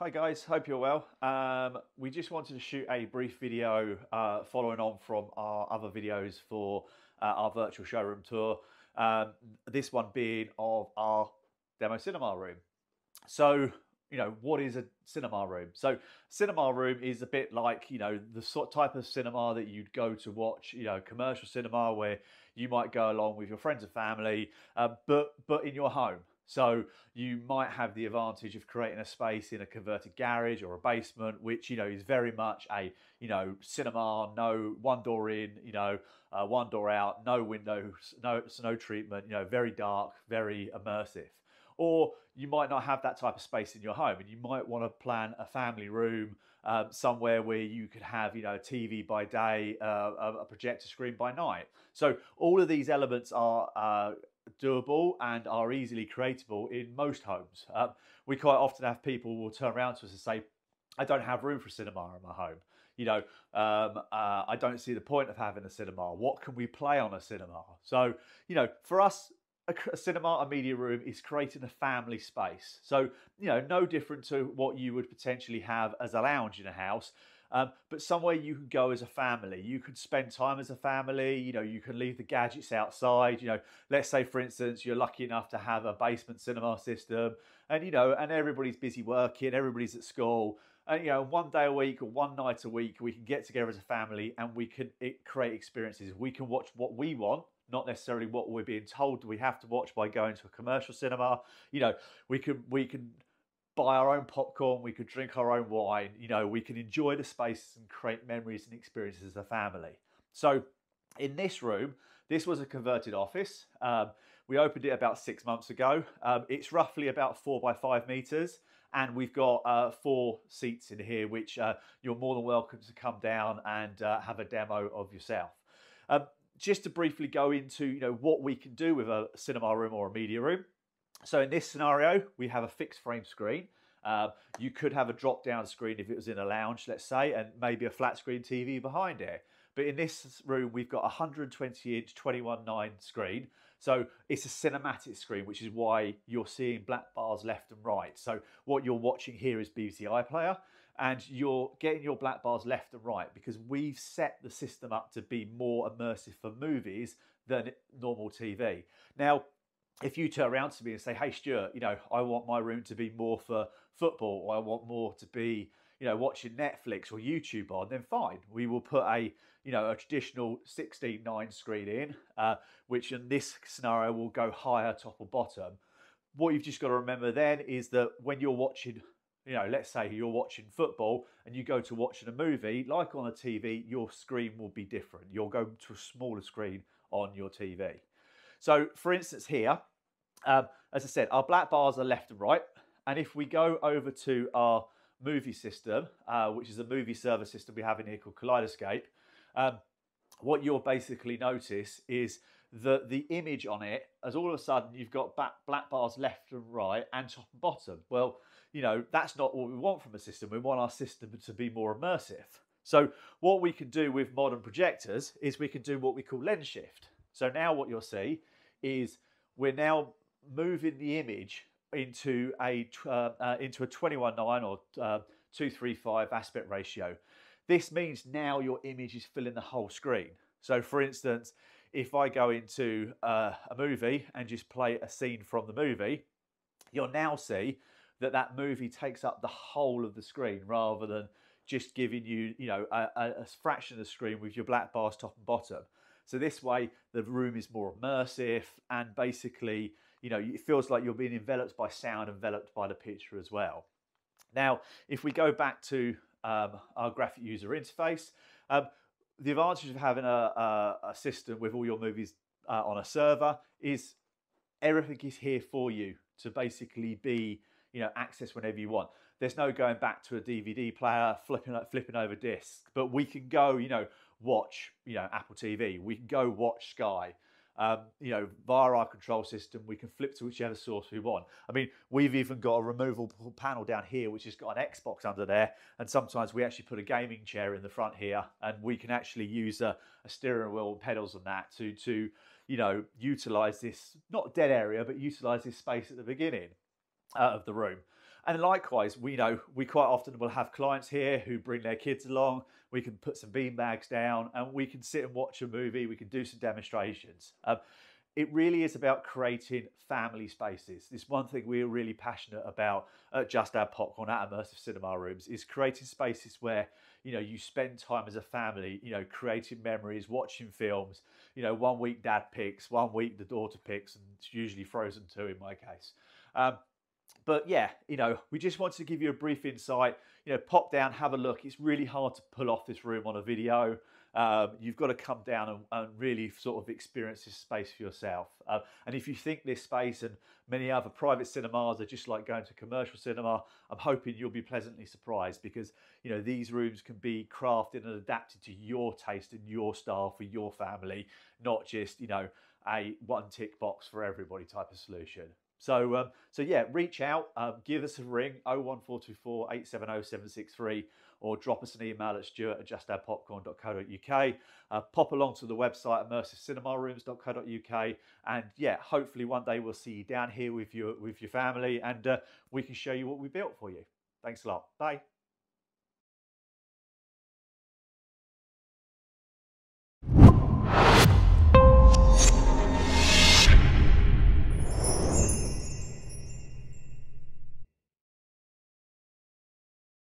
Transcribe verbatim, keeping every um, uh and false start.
Hi guys, hope you're well. Um, we just wanted to shoot a brief video uh, following on from our other videos for uh, our virtual showroom tour, um, this one being of our demo cinema room. So, you know, what is a cinema room? So cinema room is a bit like, you know, the sort type of cinema that you'd go to watch, you know, commercial cinema where you might go along with your friends and family, uh, but, but in your home. So you might have the advantage of creating a space in a converted garage or a basement, which, you know, is very much a, you know, cinema, no one door in, you know, uh, one door out, no windows, no snow treatment, you know, very dark, very immersive. Or you might not have that type of space in your home and you might want to plan a family room um, somewhere where you could have, you know, T V by day, uh, a projector screen by night. So all of these elements are uh, doable and are easily creatable in most homes. Um, we quite often have people will turn around to us and say, I don't have room for cinema in my home. You know, um, uh, I don't see the point of having a cinema. What can we play on a cinema? So, you know, for us, a, a cinema, a media room is creating a family space. So, you know, no different to what you would potentially have as a lounge in a house. Um, but somewhere you can go as a family, you could spend time as a family, you know, you can leave the gadgets outside, you know, let's say for instance, you're lucky enough to have a basement cinema system and, you know, and everybody's busy working, everybody's at school and, you know, one day a week or one night a week, we can get together as a family and we can it, create experiences. We can watch what we want, not necessarily what we're being told we have to watch by going to a commercial cinema. You know, we can, we can, buy our own popcorn, we could drink our own wine, you know, we can enjoy the spaces and create memories and experiences as a family. So in this room, this was a converted office. Um, we opened it about six months ago. Um, it's roughly about four by five meters. And we've got uh, four seats in here, which uh, you're more than welcome to come down and uh, have a demo of yourself. Um, just to briefly go into, you know, what we can do with a cinema room or a media room. So in this scenario, we have a fixed frame screen. Uh, you could have a drop-down screen if it was in a lounge, let's say, and maybe a flat screen T V behind it. But in this room, we've got a one hundred twenty inch, twenty-one nine screen. So it's a cinematic screen, which is why you're seeing black bars left and right. So what you're watching here is B B C iPlayer, and you're getting your black bars left and right because we've set the system up to be more immersive for movies than normal T V. Now, if you turn around to me and say, hey, Stuart, you know, I want my room to be more for football, or I want more to be, you know, watching Netflix or YouTube on, then fine. We will put a, you know, a traditional sixteen nine screen in, uh, which in this scenario will go higher top or bottom. What you've just got to remember then is that when you're watching, you know, let's say you're watching football and you go to watching a movie, like on a T V, your screen will be different. You'll go to a smaller screen on your T V. So for instance here, um, as I said, our black bars are left and right. And if we go over to our movie system, uh, which is a movie service system we have in here called Kaleidoscape, um, what you'll basically notice is that the image on it, as all of a sudden you've got back, black bars left and right and top and bottom. Well, you know, that's not what we want from a system. We want our system to be more immersive. So what we can do with modern projectors is we can do what we call lens shift. So now what you'll see is we're now moving the image into a uh, uh, into a twenty-one nine or uh, two three five aspect ratio. This means now your image is filling the whole screen. So for instance, if I go into uh, a movie and just play a scene from the movie, you'll now see that that movie takes up the whole of the screen rather than just giving you, you know, a, a fraction of the screen with your black bars top and bottom. So this way, the room is more immersive and basically, you know, it feels like you're being enveloped by sound, enveloped by the picture as well. Now, if we go back to um, our graphic user interface, um, the advantage of having a, a, a system with all your movies uh, on a server is everything is here for you to basically be, you know, accessed whenever you want. There's no going back to a D V D player, flipping, flipping over discs, but we can go, you know, watch, you know, Apple T V, we can go watch Sky, um, you know, via our control system, we can flip to whichever source we want. I mean, we've even got a removable panel down here, which has got an Xbox under there. And sometimes we actually put a gaming chair in the front here and we can actually use a, a steering wheel and pedals on that to, to, you know, utilize this, not dead area, but utilize this space at the beginning uh, of the room. And likewise, we know we quite often will have clients here who bring their kids along. We can put some bean bags down and we can sit and watch a movie. We can do some demonstrations. Um, It really is about creating family spaces. This one thing we're really passionate about at Just Add Popcorn, at Immersive Cinema Rooms, is creating spaces where, you know, you spend time as a family, you know, creating memories, watching films. You know, one week dad picks, one week the daughter picks, and it's usually Frozen two in my case. Um, But yeah, you know, we just wanted to give you a brief insight. You know, pop down, have a look. It's really hard to pull off this room on a video. Um, you've got to come down and, and really sort of experience this space for yourself. Uh, and if you think this space and many other private cinemas are just like going to commercial cinema, I'm hoping you'll be pleasantly surprised, because, you know, these rooms can be crafted and adapted to your taste and your style for your family, not just, you know, a one tick box for everybody type of solution. So, um, so yeah, reach out, um, give us a ring, oh one four two four, eight seven zero, seven six three, or drop us an email at stuart at just add popcorn dot co dot uk. Uh, pop along to the website, immersive cinema rooms dot co dot uk. And yeah, hopefully one day we'll see you down here with your, with your family, and uh, we can show you what we built for you. Thanks a lot. Bye.